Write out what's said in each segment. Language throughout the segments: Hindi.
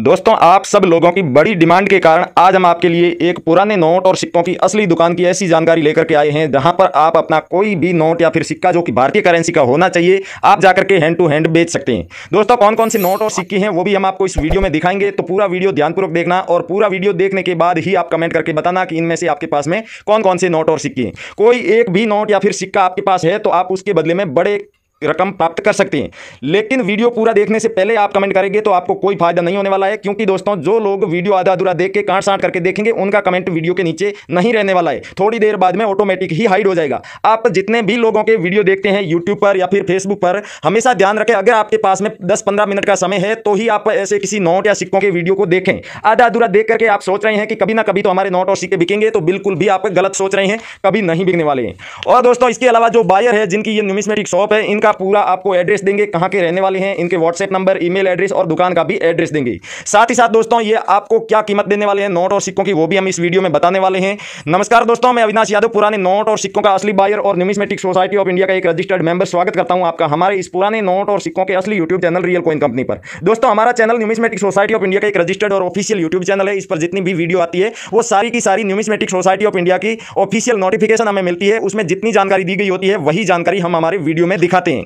दोस्तों आप सब लोगों की बड़ी डिमांड के कारण आज हम आपके लिए एक पुराने नोट और सिक्कों की असली दुकान की ऐसी जानकारी लेकर के आए हैं जहां पर आप अपना कोई भी नोट या फिर सिक्का जो कि भारतीय करेंसी का होना चाहिए आप जाकर के हैंड टू हैंड बेच सकते हैं। दोस्तों कौन कौन से नोट और सिक्के हैं वो भी हम आपको इस वीडियो में दिखाएंगे, तो पूरा वीडियो ध्यानपूर्वक देखना और पूरा वीडियो देखने के बाद ही आप कमेंट करके बताना कि इनमें से आपके पास में कौन कौन से नोट और सिक्के हैं। कोई एक भी नोट या फिर सिक्का आपके पास है तो आप उसके बदले में बड़े रकम प्राप्त कर सकते हैं, लेकिन वीडियो पूरा देखने से पहले आप कमेंट करेंगे तो आपको कोई फायदा नहीं होने वाला है, क्योंकि दोस्तों जो लोग वीडियो आधा अधूरा देख के काट सांट करके देखेंगे उनका कमेंट वीडियो के नीचे नहीं रहने वाला है, थोड़ी देर बाद में ऑटोमेटिक ही हाइड हो जाएगा। आप जितने भी लोगों के वीडियो देखते हैं यूट्यूब पर या फिर फेसबुक पर, हमेशा ध्यान रखें अगर आपके पास में 10-15 मिनट का समय है तो ही आप ऐसे किसी नोट या सिक्कों के वीडियो को देखें। आधा अधूरा देख करके आप सोच रहे हैं कि कभी ना कभी तो हमारे नोट और सिक्के बिकेंगे, तो बिल्कुल भी आप गलत सोच रहे हैं, कभी नहीं बिकने वाले हैं। और दोस्तों इसके अलावा जो बायर है जिनकी ये न्यूमिस्मेटिक शॉप है, इनका पूरा आपको एड्रेस देंगे, कहां के रहने वाले हैं, इनके व्हाट्सएप नंबर, ईमेल एड्रेस और दुकान का भी एड्रेस देंगे। साथ ही साथ दोस्तों ये आपको क्या कीमत देने वाले हैं नोट और सिक्कों की वो भी हम इस वीडियो में बताने वाले हैं। नमस्कार दोस्तों, मैं अविनाश यादव, पुराने नोट और सिक्कों का असली बायर और न्यूमिस्मेटिक सोसाइटी ऑफ इंडिया का एक रजिस्टर्ड मेंबर। स्वागत करता हूं आपका हमारे इस पुराने नोट और सिक्कों के असली YouTube channel real coin company पर। दोस्तों हमारा channel numismatic society of India का एक रजिस्टर्ड और ऑफिशियल यूट्यूब चैनल है। इस पर जितनी भी वीडियो आती है वो सारी की सारी न्यूमिस्मेटिक सोसाइटी ऑफ इंडिया की ऑफिशियल नोटिफिकेशन हमें मिलती है, उसमें जितनी जानकारी दी गई होती है वही जानकारी हम हमारे वीडियो में दिखाते हैं।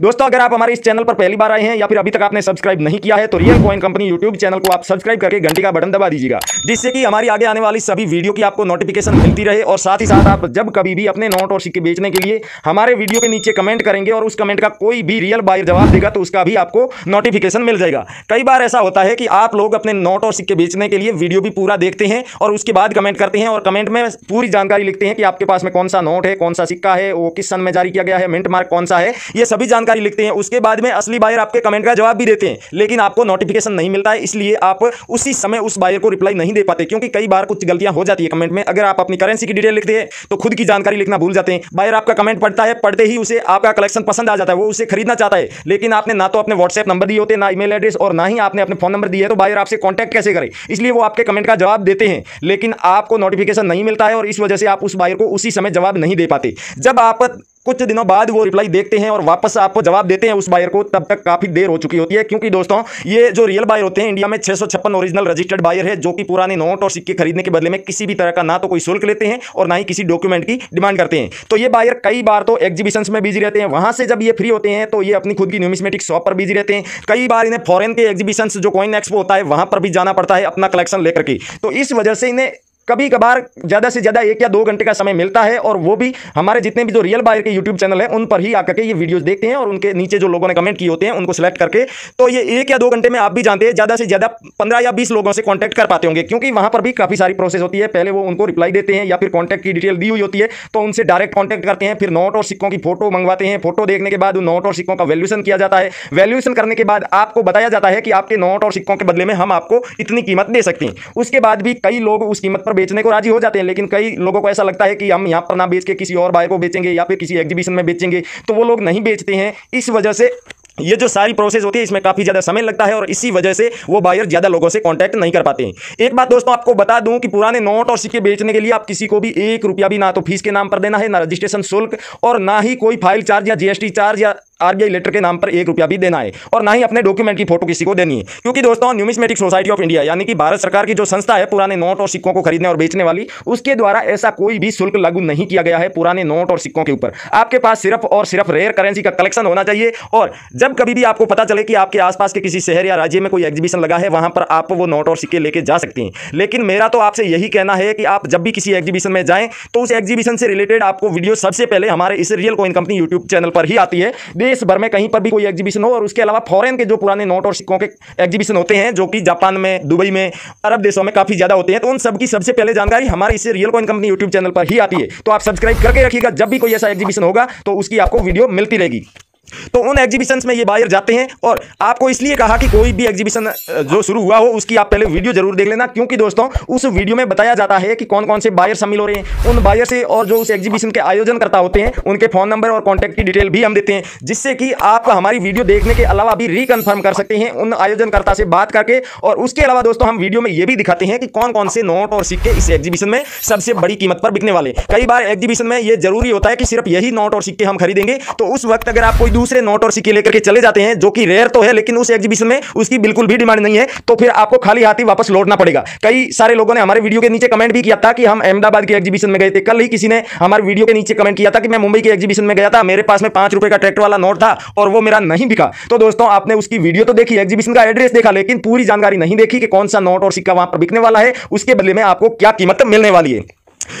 दोस्तों अगर आप हमारे इस चैनल पर पहली बार आए हैं या फिर अभी तक आपने सब्सक्राइब नहीं किया है तो real coin company YouTube channel को आप सब्सक्राइब करके घंटी का बटन दबा दीजिएगा, जिससे कि हमारी आगे आने वाली सभी वीडियो की आपको नोटिफिकेशन मिलती रहे। और साथ ही साथ आप जब कभी भी अपने नोट और सिक्के बेचने के लिए हमारे वीडियो के नीचे कमेंट करेंगे और उस कमेंट का कोई भी रियल बायर जवाब देगा तो उसका भी आपको नोटिफिकेशन मिल जाएगा। कई बार ऐसा होता है कि आप लोग अपने नोट और सिक्के बेचने के लिए वीडियो भी पूरा देखते हैं और उसके बाद कमेंट करते हैं और कमेंट में पूरी जानकारी लिखते हैं कि आपके पास में कौन सा नोट है, कौन सा सिक्का है, वो किस सन में जारी किया गया है, मिंट मार्क कौन सा है, ये सभी जानकारी लिखते हैं। उसके बाद में असली बायर आपके कमेंट का जवाब भी देते हैं लेकिन आपको नोटिफिकेशन नहीं मिलता है, इसलिए आप उसी समय उस बायर को रिप्लाई नहीं दे पाते, क्योंकि कई बार कुछ गलतियां हो जाती है कमेंट में। अगर आप अपनी करेंसी की डिटेल लिखते हैं तो खुद की जानकारी लिखना भूल जाते हैं, बायर आपका कमेंट पढ़ता है, पढ़ते ही उसे आपका कलेक्शन पसंद आ जाता है, वो उसे खरीदना चाहता है, लेकिन आपने ना तो अपने व्हाट्सएप नंबर दिए होते, ना ईमेल एड्रेस और ना ही आपने अपने फोन नंबर दिए है, तो बायर आपसे कॉन्टैक्ट कैसे करे। इसलिए वो आपके कमेंट का जवाब देते हैं लेकिन आपको नोटिफिकेशन नहीं मिलता है और इस वजह से आप उस बायर को उसी समय जवाब नहीं दे पाते। जब आप कुछ दिनों बाद वो रिप्लाई देखते हैं और वापस आपको जवाब देते हैं उस बायर को, तब तक काफ़ी देर हो चुकी होती है, क्योंकि दोस्तों ये जो रियल बायर होते हैं इंडिया में 656 ओरिजिनल रजिस्टर्ड बायर है जो कि पुराने नोट और सिक्के खरीदने के बदले में किसी भी तरह का ना तो कोई शुल्क लेते हैं और ना ही किसी डॉक्यूमेंट की डिमांड करते हैं। तो ये बायर कई बार तो एग्जीबिशंस में बिजी रहते हैं, वहाँ से जब ये फ्री होते हैं तो ये अपनी खुद की न्यूमिस्मेटिक शॉप पर बिजी रहते हैं, कई बार इन्हें फॉरेन के एग्जीबिशंस जो कॉइन एक्सपो होता है वहाँ पर भी जाना पड़ता है अपना कलेक्शन लेकर के, तो इस वजह से इन्हें कभी कभार ज़्यादा से ज़्यादा 1 या 2 घंटे का समय मिलता है और वो भी हमारे जितने भी जो रियल बायर के यूट्यूब चैनल है उन पर ही आकर के ये वीडियोस देखते हैं और उनके नीचे जो लोगों ने कमेंट किए होते हैं उनको सेलेक्ट करके। तो ये 1 या 2 घंटे में आप भी जानते हैं ज़्यादा से ज़्यादा 15 या 20 लोगों से कॉन्टैक्ट कर पाते होंगे, क्योंकि वहाँ पर भी काफ़ी सारी प्रोसेस होती है। पहले वो उनको रिप्लाई देते हैं या फिर कॉन्टैक्ट की डिटेल दी हुई होती है तो उनसे डायरेक्ट कॉन्टैक्ट करते हैं, फिर नोट और सिक्कों की फोटो मंगवाते हैं, फोटो देखने के बाद नोट और सिक्कों का वैल्यूएशन किया जाता है, वैल्यूएशन करने के बाद आपको बताया जाता है कि आपके नोट और सिक्कों के बदले में हम आपको इतनी कीमत दे सकते हैं। उसके बाद भी कई लोग उस कीमत पर बेचने को राजी हो जाते हैं, लेकिन कई लोगों को ऐसा लगता है कि हम यहाँ पर ना बेच के किसी और बायर को बेचेंगे या फिर किसी एग्जीबिशन में बेचेंगे, तो वो लोग नहीं बेचते हैं। इस वजह से ये जो सारी प्रोसेस होती है इसमें काफ़ी ज़्यादा समय लगता है और इसी वजह से वो बायर ज़्यादा लोगों से कांटेक्ट नहीं कर पाते हैं। एक बात दोस्तों आपको बता दूं कि पुराने नोट और सिक्के बेचने के लिए आप किसी को भी 1 रुपया भी ना तो फीस के नाम पर देना है, ना रजिस्ट्रेशन शुल्क और ना ही कोई फाइल चार्ज या GST चार्ज या RBI लेटर के नाम पर 1 रुपया भी देना है और ना ही अपने डॉक्यूमेंट की फोटो किसी को देनी है, क्योंकि दोस्तों न्यूमिस्मेटिक सोसाइटी ऑफ इंडिया यानी कि भारत सरकार की जो संस्था है पुराने नोट और सिक्कों को खरीदने और बेचने वाली, उसके द्वारा ऐसा कोई भी शुल्क लागू नहीं किया गया है पुराने नोट और सिक्कों के ऊपर। आपके पास सिर्फ और सिर्फ रेयर करेंसी का कलेक्शन होना चाहिए और जब कभी भी आपको पता चले कि आपके आसपास के किसी शहर या राज्य में कोई एग्जीबिशन लगा है वहां पर आप वो नोट और सिक्के लेके जा सकते हैं। लेकिन मेरा तो आपसे यही कहना है कि आप जब भी किसी एग्जीबिशन में जाएं तो उस एग्जीबिशन से रिलेटेड आपको वीडियो सबसे पहले हमारे इस real coin company YouTube channel पर ही आती है। देश भर में कहीं पर भी कोई एग्जीबिशन हो और उसके अलावा फॉरेन के जो पुराने नोट और सिक्कों के एग्जीबिशन होते हैं जो कि जापान में, दुबई में, अरब देशों में काफी ज्यादा होते हैं, तो उन सबकी सबसे पहले जानकारी हमारे इस real coin company YouTube channel पर ही आती है। तो आप सब्सक्राइब करके रखिएगा, जब भी कोई ऐसा एग्जीबिशन होगा तो उसकी आपको वीडियो मिलती रहेगी। तो उन एग्जीबिशंस में ये बायर जाते हैं और आपको इसलिए कहा कि कोई भी एग्जीबिशन जो शुरू हुआ हो उसकी आप पहले वीडियो जरूर देख लेना, क्योंकि दोस्तों उस वीडियो में बताया जाता है कि कौन कौन से बायर शामिल हो रहे हैं, उन बायर से और जो उस एग्जीबिशन के आयोजन करता होते हैं उनके फोन नंबर और कॉन्टैक्ट की डिटेल भी हम देते हैं, जिससे कि आप हमारी वीडियो देखने के अलावा भी रिकन्फर्म कर सकते हैं उन आयोजनकर्ता से बात करके। और उसके अलावा दोस्तों हम वीडियो में ये भी दिखाते हैं कि कौन कौन से नोट और सिक्के इस एग्जीबिशन में सबसे बड़ी कीमत पर बिकने वाले। कई बार एग्जीबिशन में ये जरूरी होता है कि सिर्फ यही नोट और सिक्के हम खरीदेंगे, तो उस वक्त अगर आप कोई दूसरे नोट और सिक्के लेकर के चले जाते हैं, जो कि रेयर तो है लेकिन उस एग्जीबिशन में उसकी बिल्कुल भी डिमांड नहीं है, तो फिर आपको खाली हाथ ही वापस लौटना पड़ेगा। कई सारे लोगों ने हमारे वीडियो के नीचे कमेंट भी किया था कि हम अहमदाबाद के एग्जीबिशन में गए थे। कल ही किसी ने हमारे वीडियो के नीचे कमेंट किया था कि मैं मुंबई के एग्जीबिशन में गया था, मेरे पास में ₹5 का ट्रैक्टर वाला नोट था और वो मेरा नहीं बिका। तो दोस्तों आपने उसकी वीडियो तो देखी, एग्जीबिशन का एड्रेस देखा, लेकिन पूरी जानकारी नहीं देखी कि कौन सा नोट और सिक्का वहां पर बिकने वाला है, उसके बदले में आपको क्या कीमत मिलने वाली है।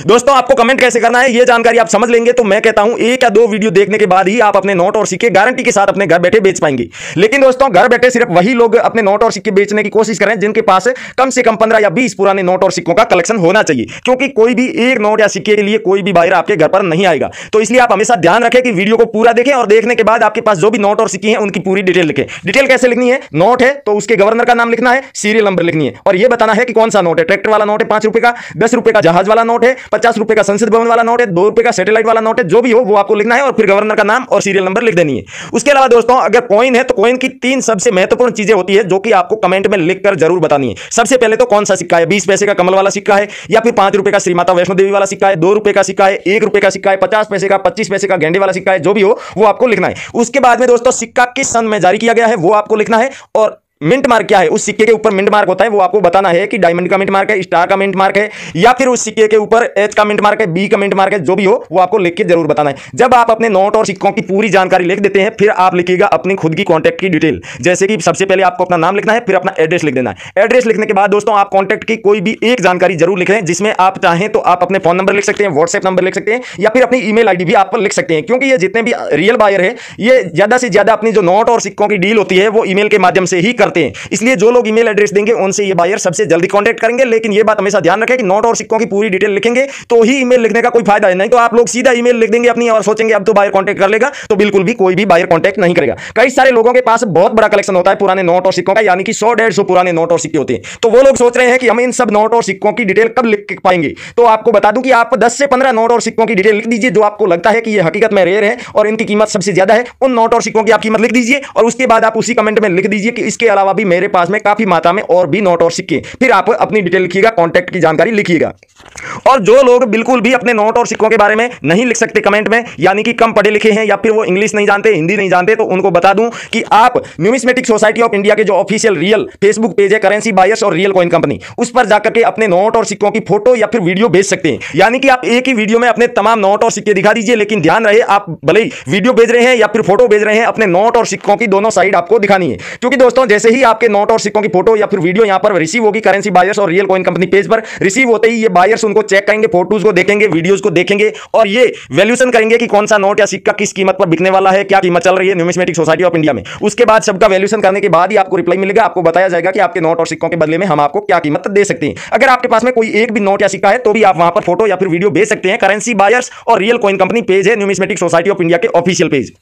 दोस्तों आपको कमेंट कैसे करना है यह जानकारी आप समझ लेंगे तो मैं कहता हूं 1 या 2 वीडियो देखने के बाद ही आप अपने नोट और सिक्के गारंटी के साथ अपने घर बैठे बेच पाएंगे। लेकिन दोस्तों घर बैठे सिर्फ वही लोग अपने नोट और सिक्के बेचने की कोशिश करें जिनके पास कम से कम 15 या 20 पुराने नोट और सिक्कों का कलेक्शन होना चाहिए, क्योंकि कोई भी एक नोट या सिक्के के लिए कोई भी बायर आपके घर पर नहीं आएगा। तो इसलिए आप हमेशा ध्यान रखें कि वीडियो को पूरा देखें और देखने के बाद आपके पास जो भी नोट और सिक्के हैं उनकी पूरी डिटेल लिखें। डिटेल कैसे लिखनी है? नोट है तो उसके गवर्नर का नाम लिखना है, सीरियल नंबर लिखनी है और यह बताना है कि कौन सा नोट है। ट्रैक्टर वाला नोट है ₹5 का, ₹10 का जहाज वाला नोट है, ₹50 का संसद भवन वाला नोट है, ₹2 का सैटेलाइट वाला नोट है, जो भी हो वो आपको लिखना है और फिर गवर्नर का नाम और सीरियल नंबर लिख देनी है। उसके अलावा दोस्तों अगर कॉइन है तो कॉइन की 3 सबसे महत्वपूर्ण चीजें होती है जो कि आपको कमेंट में लिखकर जरूर बतानी है। सबसे पहले तो कौन सा सिक्का है, 20 पैसे का कमल वाला सिक्का है या फिर ₹5 का श्री माता वैष्णो देवी वाला सिक्का है, ₹2 का सिक्का है, ₹1 का सिक्का है, ₹50 का, ₹25 का गेंडे वाला सिक्का है, जो भी हो वो आपको लिखना है। उसके बाद में दोस्तों सिक्का किस सन में जारी किया गया है वो आपको लिखना है और मिंट मार्क क्या है, उस सिक्के के ऊपर मिंट मार्क होता है वो आपको बताना है कि डायमंड का मिंट मार्क है, स्टार का मिंट मार्क है या फिर उस सिक्के के ऊपर एच का मिंट मार्क है, बी का मिंट मार्क है, जो भी हो वो आपको लिख के जरूर बताना है। जब आप अपने नोट और सिक्कों की पूरी जानकारी लिख देते हैं फिर आप लिखिएगा अपनी खुद की कॉन्टैक्ट की डिटेल, जैसे कि सबसे पहले आपको अपना नाम लिखना है, फिर अपना एड्रेस लिख देना है। एड्रेस लिखने के बाद दोस्तों आप कॉन्टैक्ट की कोई भी एक जानकारी जरूर लिख रहे हैं, जिसमें आप चाहें तो आप अपने फोन नंबर लिख सकते हैं, व्हाट्सएप नंबर लिख सकते हैं या फिर अपनी ईमेल आईडी भी आप लिख सकते हैं, क्योंकि ये जितने भी रियल बायर है ये ज्यादा से ज्यादा अपनी जो नोट और सिक्कों की डील होती है वो ईमेल के माध्यम से ही करते हैं। इसलिए जो लोग ईमेल एड्रेस देंगे उनसे ये बायर सबसे जल्दी कांटेक्ट करेंगे। लेकिन ये बात हमेशा ध्यान रखें कि नोट और सिक्कों की पूरी डिटेल लिखेंगे तो ही ईमेल लिखने का कोई फायदा है, नहीं तो आप लोग सीधा ईमेल लिख देंगे अपनी और सोचेंगे अब तो बायर कांटेक्ट कर लेगा, तो बिल्कुल भी कोई भी बायर कांटेक्ट नहीं करेगा। कई सारे लोगों के पास बहुत बड़ा कलेक्शन होता है पुराने नोट और सिक्कों का, यानी कि 100-150 पुराने नोट और सिक्के होते हैं, तो वो लोग सोच रहे हैं कि हम इन सब नोट और सिक्कों की डिटेल कब लिख पाएंगे। तो आपको बता दूं कि आप 10 से 15 नोट और सिक्कों की डिटेल लिख दीजिए जो आपको लगता है कि ये हकीकत में रेयर है और इनकी कीमत सबसे ज्यादा है, उन नोट और सिक्कों की आप कीमत लिख दीजिए और उसके बाद आप उसी कमेंट में लिख दीजिए कि इसके अलावा भी मेरे पास में काफी मात्रा में और भी नोट और सिक्के। फिर आप अपनी डिटेल लिखिएगा, कॉन्टैक्ट की जानकारी लिखिएगा। और जो लोग बिल्कुल भी अपने नोट और सिक्कों के बारे में नहीं लिख सकते कमेंट में, यानी कि कम पढ़े लिखे हैं या फिर वो इंग्लिश नहीं जानते, हिंदी नहीं जानते, तो उनको बता दूं कि आप न्यूमिस्मेटिक सोसाइटी ऑफ इंडिया के जो ऑफिशियल रियल फेसबुक पेज है करेंसी बायर्स और रियल कॉइन कंपनी, उस पर जाकर के अपने नोट और सिक्कों की फोटो या फिर वीडियो भेज सकते हैं। यानी कि आप एक ही वीडियो में अपने तमाम नोट और सिक्के दिखा दीजिए, लेकिन ध्यान रहे आप भले ही वीडियो भेज रहे हैं या फिर फोटो भेज रहे हैं, अपने नोट और सिक्कों की दोनों साइड आपको दिखानी है। क्योंकि दोस्तों जैसे ही आपके नोट और सिक्कों की फोटो या फिर वीडियो यहां पर रिसीव होगी करेंसी बायर्स और रियल कॉइन कंपनी पेज पर, रिसीव होते ही ये बायर्स उनको चेक करेंगे, फोटोज को देखेंगे, वीडियोस को देखेंगे और ये वैल्यूएशन करेंगे कि कौन सा नोट या सिक्का किस कीमत पर बिकने वाला है, क्या कीमत चल रही है न्यूमिस्मेटिक सोसाइटी ऑफ इंडिया में। उसके बाद सबका वैल्यूएशन करने के बाद ही आपको रिप्लाई मिलेगा, आपको बताया जाएगा कि आपके नोट और सिक्कों के बदले में हम आपको क्या कीमत दे सकते हैं। अगर आपके पास में कोई एक भी नोट या सिक्का है तो भी आप वहां पर फोटो या फिर वीडियो भेज सकते हैं। करेंसी बायर्स और रियल कॉइन कंपनी पेज है न्यूमिस्मेटिक सोसाइटी ऑफ इंडिया के ऑफिशियल पेज।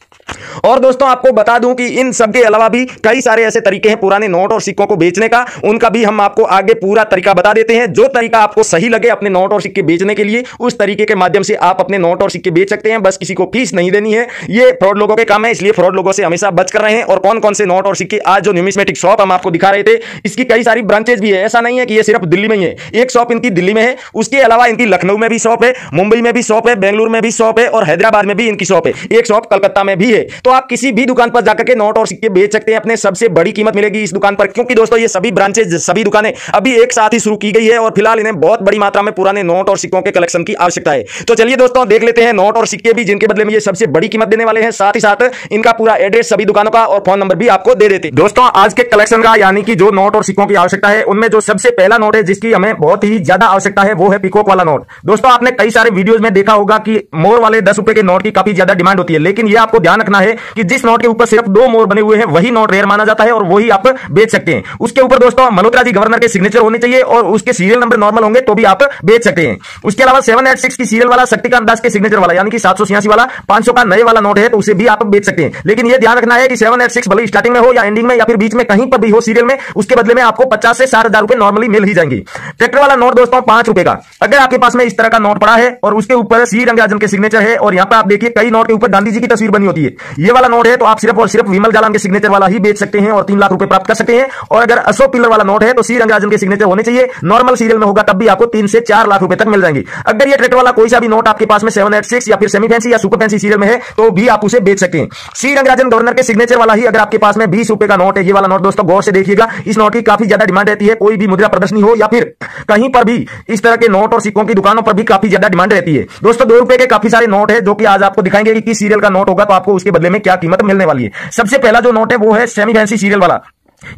और दोस्तों आपको बता दूं कि इन सबके अलावा भी कई सारे ऐसे तरीके हैं पुराने नोट और सिक्कों को बेचने का, उनका भी हम आपको आगे पूरा तरीका बता देते हैं। जो तरीका आपको सही लगे अपने नोट और सिक्के बेचने के लिए, उस तरीके के माध्यम से आप अपने नोट और सिक्के बेच सकते हैं। बस किसी को फीस नहीं देनी है, ये फ्रॉड लोगों के काम है, इसलिए फ्रॉड लोगों से हमेशा बच कर रहे हैं। और कौन कौन से नोट और सिक्के आज जो न्यूमिस्मेटिक शॉप हम आपको दिखा रहे थे, इसकी कई सारी ब्रांचेज भी है, ऐसा नहीं है कि ये सिर्फ दिल्ली में ही है। एक शॉप इनकी दिल्ली में है, उसके अलावा इनकी लखनऊ में भी शॉप है, मुंबई में भी शॉप है, बेंगलुरु में भी शॉप है और हैदराबाद में भी इनकी शॉप है, एक शॉप कलकत्ता में भी है। तो आप किसी भी दुकान पर जाकर के नोट और सिक्के बेच सकते हैं, अपने सबसे बड़ी कीमत मिलेगी इस दुकान पर, क्योंकि दोस्तों ये सभी ब्रांचेज सभी दुकानें अभी एक साथ ही शुरू की गई है और फिलहाल इन्हें बहुत बड़ी मात्रा में पुराने नोट और सिक्कों के कलेक्शन की आवश्यकता है। तो चलिए दोस्तों देख लेते हैं नोट और सिक्के भी जिनके बदले में ये सबसे बड़ी कीमत देने वाले हैं, साथ ही साथ इनका पूरा एड्रेस सभी दुकानों का और फोन नंबर भी आपको दे देते हैं। दोस्तों आज के कलेक्शन का यानी कि जो नोट और सिक्कों की आवश्यकता है उनमें जो सबसे पहला नोट है जिसकी हमें बहुत ही ज्यादा आवश्यकता है वो है पीकॉक वाला नोट। दोस्तों आपने कई सारे वीडियोज में देखा होगा कि मोर वाले ₹10 के नोट की काफी ज्यादा डिमांड होती है, लेकिन यह आपको ध्यान रखना है कि जिस नोट के ऊपर सिर्फ 2 मोर बने हुए हैं वही नोट रेयर माना जाता है और वही आप बेच सकते हैं। उसके ऊपर दोस्तों मल्होत्रा जी गवर्नर के सिग्नेचर होने चाहिए और उसके सीरियल नंबर नॉर्मल होंगे तो भी आप बेच सकते हैं। उसके अलावा 786 की सीरियल वाला, शक्तिकांत दास के सिग्नेचर वाला यानी कि 786 वाला 500 का नए वाला नोट है तो उसे भी आप बेच सकते हैं। लेकिन यह ध्यान रखना है कि 786 भले स्टार्टिंग में हो या एंडिंग में या फिर बीच में कहीं पर भी हो सीरियल में, उसके बदले में आपको 50 से 60 हजार रुपए नॉर्मली मिल ही जाएंगे। ट्रैक्टर वाला नोट दोस्तों ₹5 का, अगर आपके पास में इस तरह का नोट पड़ा है और उसके ऊपर सी रंगराजन के सिग्नेचर है और यहाँ पर आप देखिए कई नोट के ऊपर गांधी जी की तस्वीर बनी होती है, ये वाला नोट है तो आप सिर्फ और सिर्फ विमल जालान के सिग्नेचर वाला ही बेच सकते हैं और 3 लाख रुपए प्राप्त कर सकते हैं। और अगर अशोक पिल्लर वाला नोट है तो सी रंगराजन के सिग्नेचर होने चाहिए, नॉर्मल सीरियल में होगा तब भी आपको 3 से 4 लाख रुपए तक मिल जाएंगे। अगर ये ट्रैक्टर वाला कोई सा भी नोट आपके पास में 786 या फिर सेमी फैंसी या सुपर फैंसी सीरियल में है तो भी आप उसे बेच सकते हैं। सी रंगराजन गवर्नर के सिग्नेचर वाला ही अगर आपके पास में 20 रुपए का नोट है, ये वाला नोट दोस्तों गौर से देखिएगा, इस नोट की काफी ज्यादा डिमांड रहती है। कोई भी मुद्रा प्रदर्शनी हो या फिर कहीं पर भी इस तरह के नोट और सिक्कों की दुकानों पर भी काफी ज्यादा डिमांड रहती है। दोस्तों 2 रुपए के काफी सारे नोट है जो कि आज आपको दिखाएंगे कि किस सीरियल का नोट होगा तो आपको उसके बदले में क्या कीमत मिलने वाली है। सबसे पहला जो नोट है वो है सेमी फैंसी सीरियल वाला।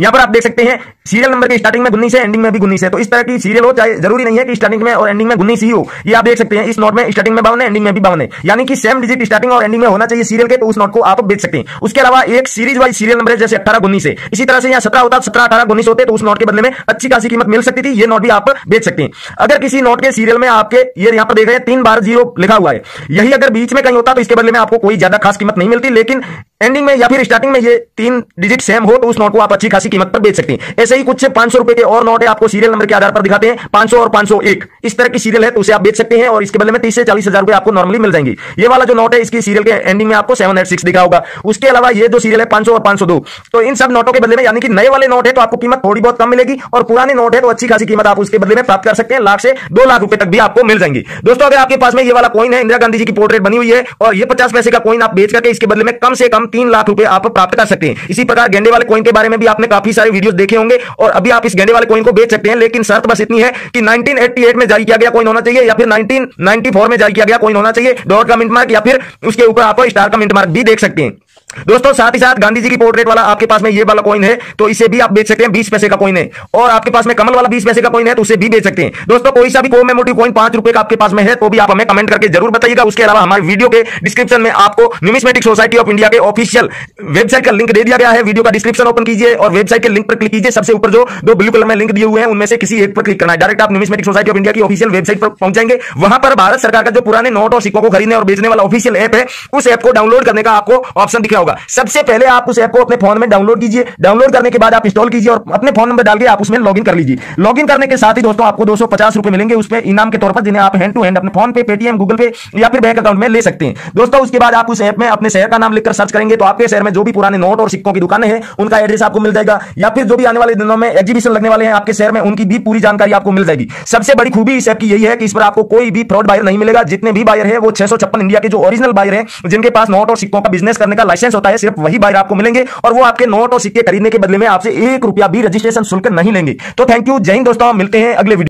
यहाँ पर आप देख सकते हैं सीरियल नंबर की स्टार्टिंग में 19 है, एंडिंग में भी 19 है। तो इस तरह की सीरियल हो, चाहे जरूरी नहीं है कि स्टार्टिंग में और एंडिंग में 19 ही हो। ये आप देख सकते हैं इस नोट में स्टार्टिंग में 52 है, एंडिंग में भी 52 है, यानी कि सेम डिजिट स्टार्टिंग और एंडिंग में होना चाहिए सीरियल के, तो उस नोट को आप बेच सकते हैं। उसके अलावा एक सीरीज वाइज सीरियल नंबर है, जैसे 18-19 है, इसी तरह से यहाँ 17 होता, 17-18-19 होते, तो उस नोट के बदले में अच्छी खासी कीमत मिल सकती थी। ये नोट भी आप बेच सकते हैं। अगर किसी नोट के सीरियल में आपके ये यहाँ पर देख रहे हैं 3 बार 0 लिखा हुआ है, यही अगर बीच में कहीं होता तो इसके बदले में आपको कोई ज्यादा खास कीमत नहीं मिलती, लेकिन एंडिंग में या फिर स्टार्टिंग में ये 3 डिजिट सेम हो तो उस नोट को आप अच्छी खासी कीमत पर बेच सकते हैं। ऐसे ही कुछ 500 रुपए के और नोट है, आपको सीरियल नंबर के आधार पर दिखाते हैं 500 और 501, इस तरह की सीरियल है तो उसे आप बेच सकते हैं और इसके बदले में 30 से 40 हजार आपको नॉर्मली मिल जाएंगे। ये वाला जो नोट है इसकी सीरियल के एंडिंग में आपको 786 दिखा होगा। उसके अलावा ये जो सीरियल है 500 और 502, तो इन सब नोटों के बदले में यानी कि नए वाले नोट है तो आपको कीमत थोड़ी बहुत कम मिलेगी और पुराने नोट है तो अच्छी खासी कीमत आप उसके बदले में प्राप्त कर सकते हैं, 1 लाख से 2 लाख रुपए तक भी आपको मिल जाएंगे। दोस्तों अगर आपके पास में ये वाला कॉइन है, इंदिरा गांधी जी की पोर्ट्रेट बनी हुई है, और ये 50 पैसे का कॉइन आप बेच करके इसके बदले में कम से कम 3 लाख रुपए आप प्राप्त कर सकते हैं। इसी प्रकार गेंडे वाले कॉइन के बारे में भी आपने काफी सारे वीडियोस देखे होंगे और अभी आप इस गेंडे वाले कॉइन को बेच सकते हैं, लेकिन शर्त बस इतनी है कि 1988 में जारी किया गया कॉइन होना चाहिए या फिर 1994 में जारी किया गया कॉइन होना चाहिए। डॉट का मिंट मार्क या फिर उसके ऊपर आप स्टार का मिंट मार्क भी देख सकते हैं। दोस्तों साथ ही साथ गांधी जी की पोर्ट्रेट वाला आपके पास में ये वाला कॉइन है तो इसे भी आप बेच सकते हैं, 20 पैसे का कॉइन है। और आपके पास में कमल वाला 20 पैसे का कॉइन है तो उसे भी बेच सकते हैं। दोस्तों कोई सा भी कॉमेमोरेटिव कॉइन 5 रुपए का आपके पास में है तो भी आप हमें कमेंट करके जरूर बताइएगा। उसके अलावा हमारे वीडियो के डिस्क्रिप्शन में आपको न्यूमिस्मेटिक सोसाइटी ऑफ इंडिया के ऑफिशियल वेबसाइट का लिंक दे दिया गया है। वीडियो का डिस्क्रिप्शन ओपन कीजिए और वेबसाइट के लिंक पर क्लिक कीजिए। सबसे ऊपर जो 2 ब्लू कलर में लिंक दिए हुए हैं उनमें से किसी एक पर क्लिक करना है, डायरेक्ट आप न्यूमिस्मेटिक सोसाइटी ऑफ इंडिया की ऑफिशियल वेबसाइट पर पहुंच जाएंगे। वहां पर भारत सरकार का जो पुराने नोट और सिक्कों को खरीदने और बेचने वाला ऑफिशियल ऐप है, उस ऐप को डाउनलोड करने का आपको ऑप्शन दिख रहा होगा। सबसे पहले आप उस ऐप को अपने फोन में डाउनलोड कीजिए। डाउनलोड करने के बाद आप इंस्टॉल कीजिए और अपने फोन नंबर डाल के आप उसमें लॉगिन कर लीजिए। लॉगिन करने के साथ ही दोस्तों आपको 250 रुपए मिलेंगे उस पे इनाम के तौर पर, जिन्हें आप हैंड टू हैंड अपने PhonePe, Paytm, Google Pay या फिर बैंक अकाउंट में ले सकते हैं। दोस्तों उसके बाद आप उस ऐप में अपने शहर का नाम लिखकर सर्च करेंगे तो आपके शहर में जो भी पुराने नोट और सिक्कों की दुकानें हैं उनका एड्रेस आपको मिल जाएगा, या फिर जो भी आने वाले दिनों में एग्जीबिशन लगने वाले हैं आपके शहर में उनकी भी पूरी जानकारी आपको मिल जाएगी। सबसे बड़ी खूबी इस ऐप की यही है कि इस पर आपको कोई भी फ्रॉड बायर नहीं मिलेगा। जितने भी बायर है वो 656 इंडिया के जो ओरिजिनल बायर है, जिनके पास नोट और सिक्कों का बिजनेस करने का लाइसेंस होता है, सिर्फ वही बायर आपको मिलेंगे और वो आपके नोट और सिक्के खरीदने के बदले में आपसे 1 रुपया भी रजिस्ट्रेशन शुल्क नहीं लेंगे। तो थैंक यू, जय हिंद दोस्तों, मिलते हैं अगले वीडियो।